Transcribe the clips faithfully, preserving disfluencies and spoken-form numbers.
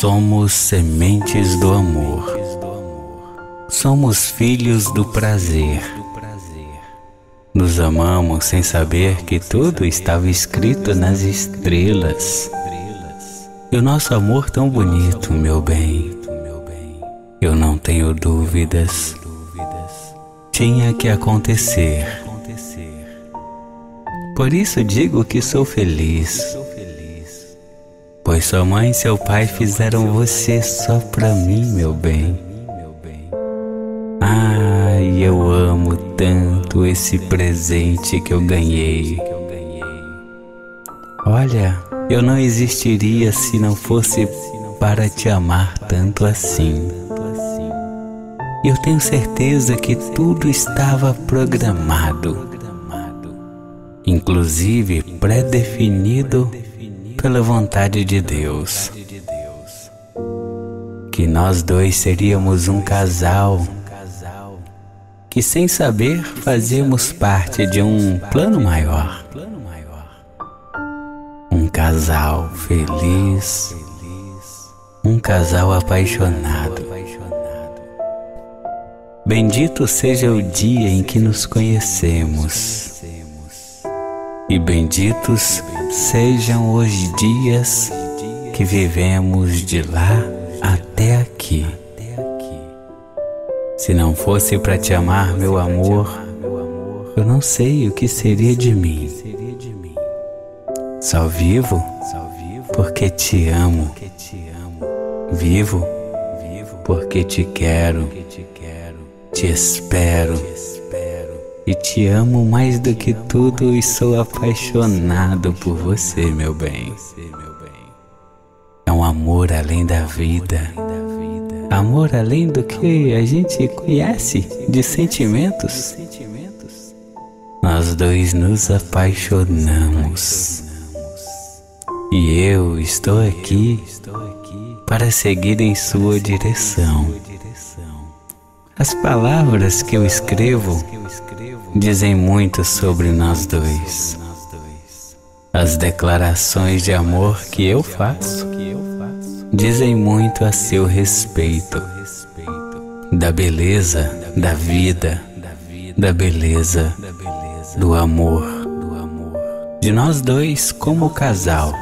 Somos sementes do amor. Somos filhos do prazer. Nos amamos sem saber que tudo estava escrito nas estrelas. E o nosso amor tão bonito, meu bem, eu não tenho dúvidas, tinha que acontecer. Por isso digo que sou feliz, pois sua mãe e seu pai fizeram você só pra mim, meu bem. Ai, eu amo tanto esse presente que eu ganhei. Olha, eu não existiria se não fosse para te amar tanto assim. Eu tenho certeza que tudo estava programado, inclusive pré-definido pela vontade de Deus, que nós dois seríamos um casal, que sem saber fazemos parte de um plano maior, um casal feliz, um casal apaixonado. Bendito seja o dia em que nos conhecemos, e benditos sejam os dias que vivemos de lá até aqui. Se não fosse para te amar, meu amor, eu não sei o que seria de mim. Só vivo porque te amo. Vivo porque te quero, te espero. E te amo mais do que tudo e sou apaixonado por você, meu bem. É um amor além da vida, amor além do que a gente conhece de sentimentos. Nós dois nos apaixonamos e eu estou aqui para seguir em sua direção. As palavras que eu escrevo dizem muito sobre nós dois. As declarações de amor que eu faço dizem muito a seu respeito, da beleza da vida, da beleza do amor de nós dois como casal,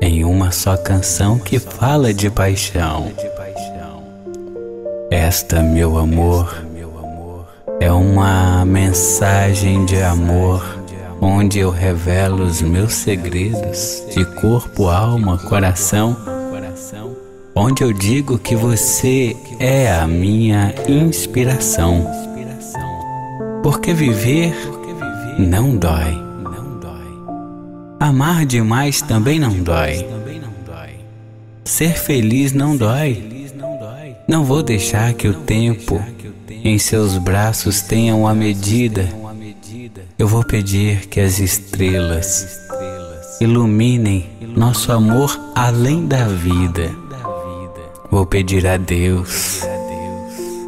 em uma só canção que fala de paixão. Esta, meu amor, é uma mensagem de amor, onde eu revelo os meus segredos de corpo, alma, coração, onde eu digo que você é a minha inspiração, porque viver não dói, amar demais também não dói, ser feliz não dói. Não vou deixar que o tempo em seus braços tenham a medida. Eu vou pedir que as estrelas iluminem nosso amor além da vida. Vou pedir a Deus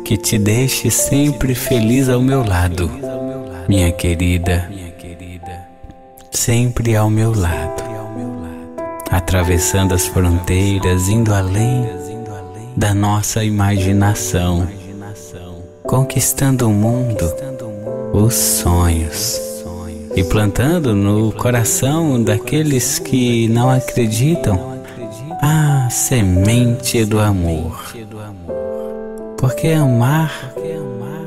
que te deixe sempre feliz ao meu lado, minha querida, sempre ao meu lado, atravessando as fronteiras, indo além da nossa imaginação, conquistando o mundo, os sonhos, e plantando no coração daqueles que não acreditam a semente do amor. Porque amar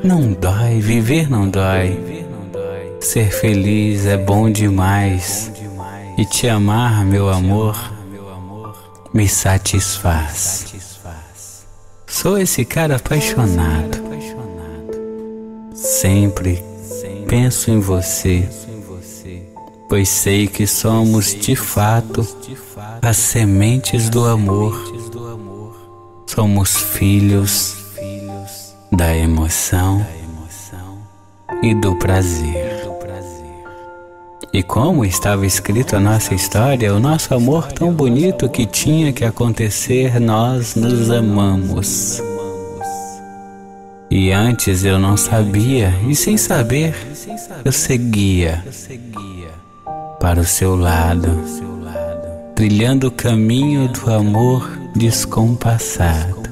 não dói, viver não dói, ser feliz é bom demais, e te amar, meu amor, me satisfaz. Sou esse cara apaixonado. Sempre penso em você, pois sei que somos de fato as sementes do amor. Somos filhos da emoção e do prazer. E como estava escrito a nossa história, o nosso amor tão bonito que tinha que acontecer, nós nos amamos. E antes eu não sabia, e sem saber, eu seguia para o seu lado, trilhando o caminho do amor descompassado,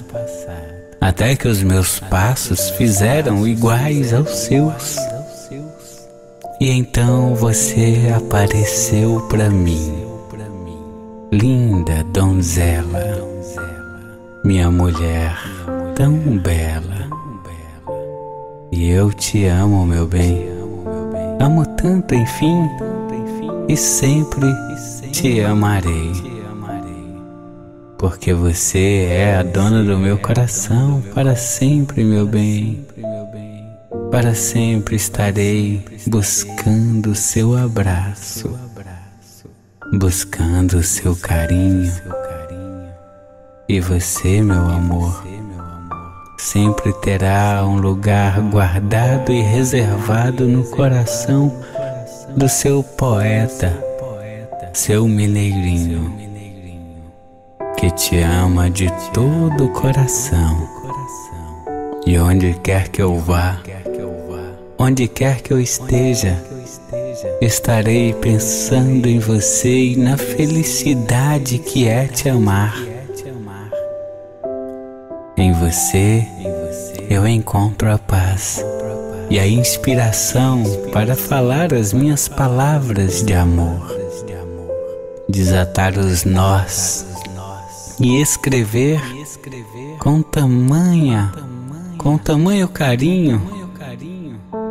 até que os meus passos fizeram iguais aos seus. E então você apareceu pra mim, linda donzela, minha mulher tão bela. E eu te amo, meu bem, amo tanto, enfim, e sempre te amarei, porque você é a dona do meu coração para sempre, meu bem. Para sempre estarei buscando seu abraço, buscando seu carinho. E você, meu amor, sempre terá um lugar guardado e reservado no coração do seu poeta, seu mineirinho, que te ama de todo o coração. E onde quer que eu vá, onde quer que eu esteja, estarei pensando em você e na felicidade que é te amar. Em você eu encontro a paz e a inspiração para falar as minhas palavras de amor, desatar os nós e escrever com tamanha, com tamanho carinho,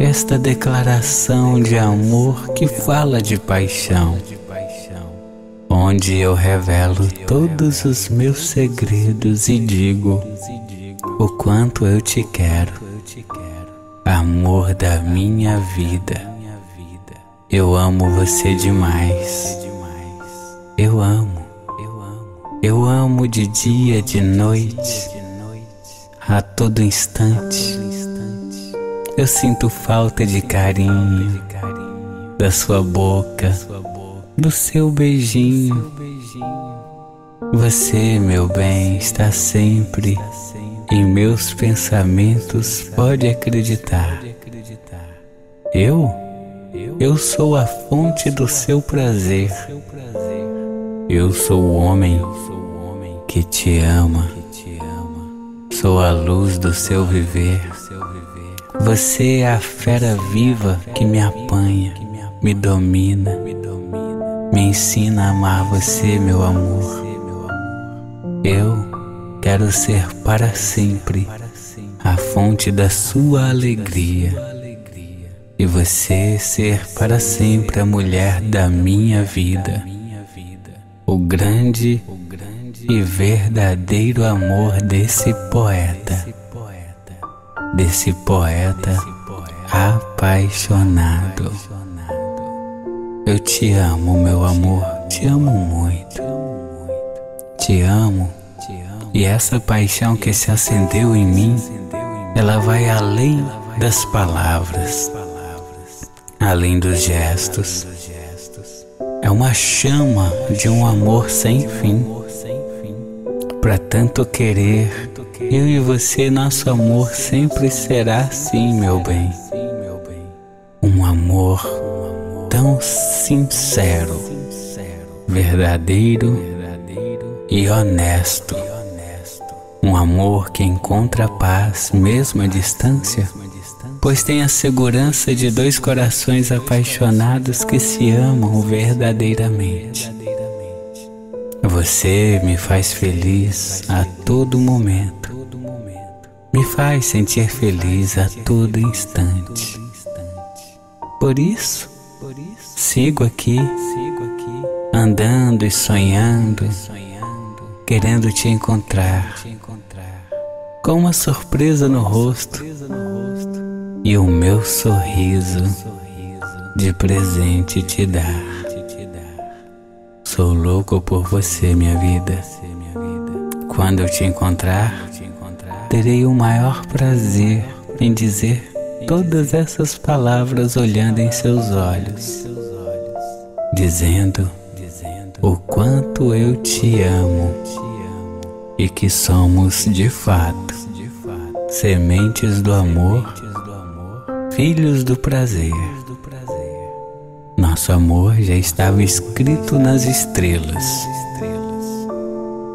esta declaração de amor que fala de paixão, onde eu revelo todos os meus segredos e digo o quanto eu te quero, amor da minha vida. Eu amo você demais. Eu amo. Eu amo de dia, de noite, a todo instante. Eu sinto falta de carinho, da sua boca, do seu beijinho. Você, meu bem, está sempre em meus pensamentos, pode acreditar. Eu? Eu sou a fonte do seu prazer. Eu sou o homem que te ama. Sou a luz do seu viver. Você é a fera viva que me apanha, me domina, me ensina a amar você, meu amor. Eu quero ser para sempre a fonte da sua alegria e você ser para sempre a mulher da minha vida, o grande e verdadeiro amor desse poeta, desse poeta apaixonado. Eu te amo, meu amor, te amo muito, te amo. E essa paixão que se acendeu em mim, ela vai além das palavras, além dos gestos. É uma chama de um amor sem fim. Para tanto querer, eu e você, nosso amor sempre será assim, meu bem. Um amor tão sincero, verdadeiro e honesto. Um amor que encontra a paz mesmo à distância, pois tem a segurança de dois corações apaixonados que se amam verdadeiramente. Você me faz feliz a todo momento, me faz sentir feliz a todo instante. Por isso, sigo aqui, andando e sonhando, querendo te encontrar, com uma surpresa no rosto e o meu sorriso de presente te dar. Sou louco por você, minha vida. Quando eu te encontrar, terei o maior prazer em dizer todas essas palavras olhando em seus olhos, dizendo o quanto eu te amo e que somos de fato sementes do amor, filhos do prazer. nosso amor já estava escrito nas estrelas,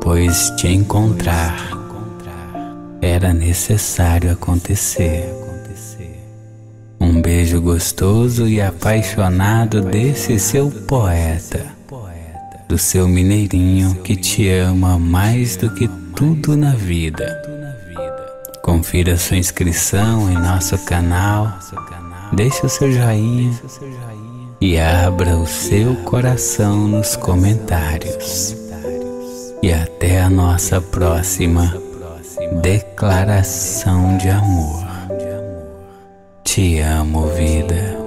pois te encontrar era necessário acontecer. Um beijo gostoso e apaixonado desse seu poeta, do seu mineirinho que te ama mais do que tudo na vida. Confira sua inscrição em nosso canal, deixe o seu joinha e abra o seu coração nos comentários. E até a nossa próxima declaração de amor. Te amo, vida.